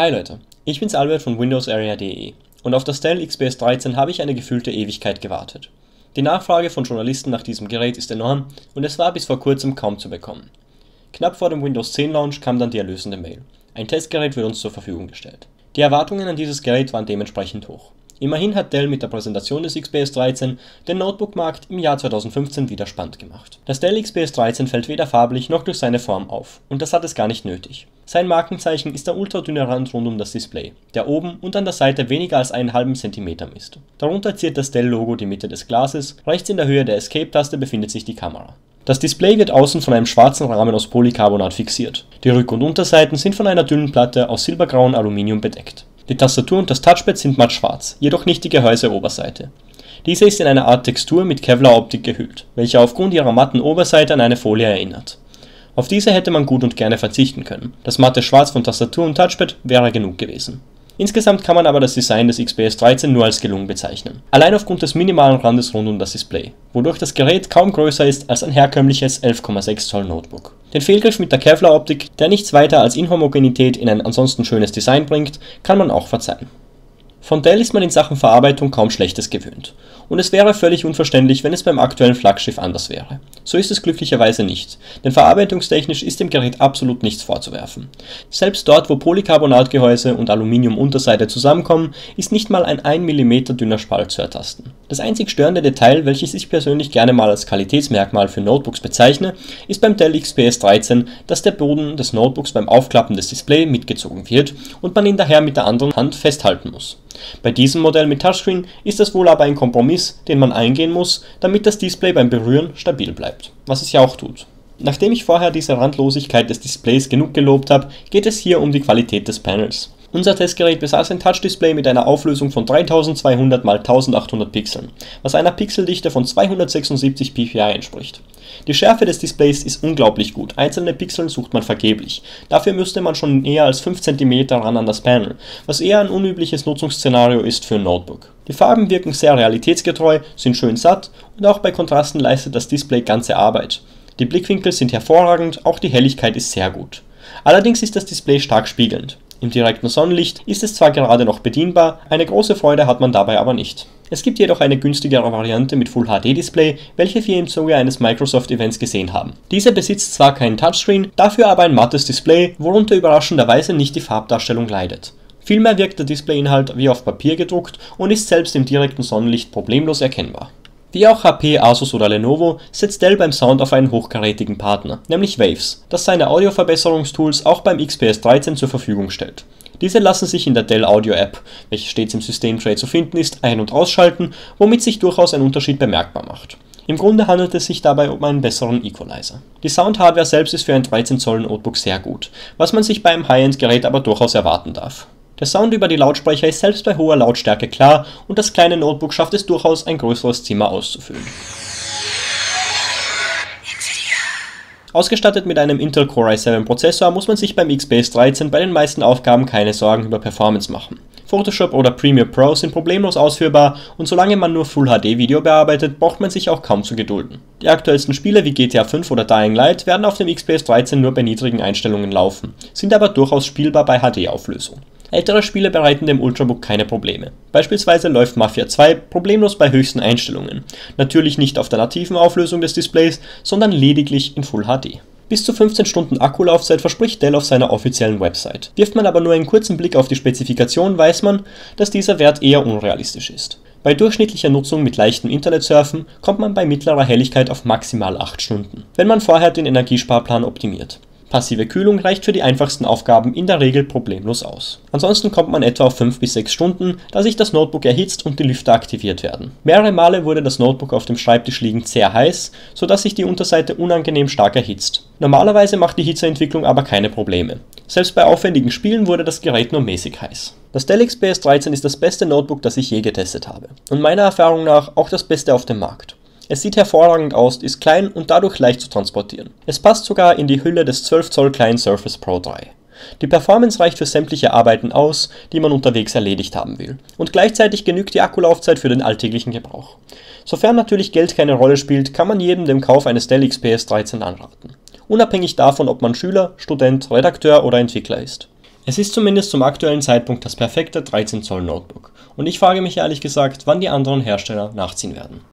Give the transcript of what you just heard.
Hi Leute, ich bin's Albert von windowsarea.de und auf das Dell XPS 13 habe ich eine gefühlte Ewigkeit gewartet. Die Nachfrage von Journalisten nach diesem Gerät ist enorm und es war bis vor kurzem kaum zu bekommen. Knapp vor dem Windows 10 Launch kam dann die erlösende Mail. Ein Testgerät wird uns zur Verfügung gestellt. Die Erwartungen an dieses Gerät waren dementsprechend hoch. Immerhin hat Dell mit der Präsentation des XPS 13 den Notebook-Markt im Jahr 2015 wieder spannend gemacht. Das Dell XPS 13 fällt weder farblich noch durch seine Form auf und das hat es gar nicht nötig. Sein Markenzeichen ist der ultradünne Rand rund um das Display, der oben und an der Seite weniger als einen halben Zentimeter misst. Darunter ziert das Dell-Logo die Mitte des Glases, rechts in der Höhe der Escape-Taste befindet sich die Kamera. Das Display wird außen von einem schwarzen Rahmen aus Polycarbonat fixiert. Die Rück- und Unterseiten sind von einer dünnen Platte aus silbergrauem Aluminium bedeckt. Die Tastatur und das Touchpad sind matt schwarz, jedoch nicht die Gehäuseoberseite. Diese ist in einer Art Textur mit Kevlar-Optik gehüllt, welche aufgrund ihrer matten Oberseite an eine Folie erinnert. Auf diese hätte man gut und gerne verzichten können. Das matte Schwarz von Tastatur und Touchpad wäre genug gewesen. Insgesamt kann man aber das Design des XPS 13 nur als gelungen bezeichnen. Allein aufgrund des minimalen Randes rund um das Display, wodurch das Gerät kaum größer ist als ein herkömmliches 11,6 Zoll Notebook. Den Fehlgriff mit der Kevlar-Optik, der nichts weiter als Inhomogenität in ein ansonsten schönes Design bringt, kann man auch verzeihen. Von Dell ist man in Sachen Verarbeitung kaum Schlechtes gewöhnt. Und es wäre völlig unverständlich, wenn es beim aktuellen Flaggschiff anders wäre. So ist es glücklicherweise nicht, denn verarbeitungstechnisch ist dem Gerät absolut nichts vorzuwerfen. Selbst dort, wo Polycarbonatgehäuse und Aluminiumunterseite zusammenkommen, ist nicht mal ein 1 mm dünner Spalt zu ertasten. Das einzig störende Detail, welches ich persönlich gerne mal als Qualitätsmerkmal für Notebooks bezeichne, ist beim Dell XPS 13, dass der Boden des Notebooks beim Aufklappen des Displays mitgezogen wird und man ihn daher mit der anderen Hand festhalten muss. Bei diesem Modell mit Touchscreen ist das wohl aber ein Kompromiss, den man eingehen muss, damit das Display beim Berühren stabil bleibt, was es ja auch tut. Nachdem ich vorher diese Randlosigkeit des Displays genug gelobt habe, geht es hier um die Qualität des Panels. Unser Testgerät besaß ein Touchdisplay mit einer Auflösung von 3200 x 1800 Pixeln, was einer Pixeldichte von 276 ppi entspricht. Die Schärfe des Displays ist unglaublich gut, einzelne Pixeln sucht man vergeblich. Dafür müsste man schon näher als 5 cm ran an das Panel, was eher ein unübliches Nutzungsszenario ist für ein Notebook. Die Farben wirken sehr realitätsgetreu, sind schön satt und auch bei Kontrasten leistet das Display ganze Arbeit. Die Blickwinkel sind hervorragend, auch die Helligkeit ist sehr gut. Allerdings ist das Display stark spiegelnd. Im direkten Sonnenlicht ist es zwar gerade noch bedienbar, eine große Freude hat man dabei aber nicht. Es gibt jedoch eine günstigere Variante mit Full HD Display, welche wir im Zuge eines Microsoft Events gesehen haben. Diese besitzt zwar keinen Touchscreen, dafür aber ein mattes Display, worunter überraschenderweise nicht die Farbdarstellung leidet. Vielmehr wirkt der Displayinhalt wie auf Papier gedruckt und ist selbst im direkten Sonnenlicht problemlos erkennbar. Wie auch HP, Asus oder Lenovo setzt Dell beim Sound auf einen hochkarätigen Partner, nämlich Waves, das seine Audioverbesserungstools auch beim XPS 13 zur Verfügung stellt. Diese lassen sich in der Dell Audio-App, welche stets im Systemtray zu finden ist, ein- und ausschalten, womit sich durchaus ein Unterschied bemerkbar macht. Im Grunde handelt es sich dabei um einen besseren Equalizer. Die Soundhardware selbst ist für ein 13 Zoll Notebook sehr gut, was man sich bei einem High-End-Gerät aber durchaus erwarten darf. Der Sound über die Lautsprecher ist selbst bei hoher Lautstärke klar und das kleine Notebook schafft es durchaus, ein größeres Zimmer auszufüllen. Ausgestattet mit einem Intel Core i7 Prozessor muss man sich beim XPS 13 bei den meisten Aufgaben keine Sorgen über Performance machen. Photoshop oder Premiere Pro sind problemlos ausführbar und solange man nur Full HD Video bearbeitet, braucht man sich auch kaum zu gedulden. Die aktuellsten Spiele wie GTA 5 oder Dying Light werden auf dem XPS 13 nur bei niedrigen Einstellungen laufen, sind aber durchaus spielbar bei HD-Auflösung. Ältere Spiele bereiten dem Ultrabook keine Probleme. Beispielsweise läuft Mafia 2 problemlos bei höchsten Einstellungen. Natürlich nicht auf der nativen Auflösung des Displays, sondern lediglich in Full HD. Bis zu 15 Stunden Akkulaufzeit verspricht Dell auf seiner offiziellen Website. Wirft man aber nur einen kurzen Blick auf die Spezifikation, weiß man, dass dieser Wert eher unrealistisch ist. Bei durchschnittlicher Nutzung mit leichtem Internetsurfen kommt man bei mittlerer Helligkeit auf maximal 8 Stunden, wenn man vorher den Energiesparplan optimiert. Passive Kühlung reicht für die einfachsten Aufgaben in der Regel problemlos aus. Ansonsten kommt man etwa auf 5 bis 6 Stunden, da sich das Notebook erhitzt und die Lüfter aktiviert werden. Mehrere Male wurde das Notebook auf dem Schreibtisch liegend sehr heiß, sodass sich die Unterseite unangenehm stark erhitzt. Normalerweise macht die Hitzeentwicklung aber keine Probleme. Selbst bei aufwendigen Spielen wurde das Gerät nur mäßig heiß. Das Dell XPS 13 ist das beste Notebook, das ich je getestet habe. Und meiner Erfahrung nach auch das beste auf dem Markt. Es sieht hervorragend aus, ist klein und dadurch leicht zu transportieren. Es passt sogar in die Hülle des 12 Zoll kleinen Surface Pro 3. Die Performance reicht für sämtliche Arbeiten aus, die man unterwegs erledigt haben will. Und gleichzeitig genügt die Akkulaufzeit für den alltäglichen Gebrauch. Sofern natürlich Geld keine Rolle spielt, kann man jedem dem Kauf eines Dell XPS 13 anraten. Unabhängig davon, ob man Schüler, Student, Redakteur oder Entwickler ist. Es ist zumindest zum aktuellen Zeitpunkt das perfekte 13 Zoll Notebook und ich frage mich ehrlich gesagt, wann die anderen Hersteller nachziehen werden.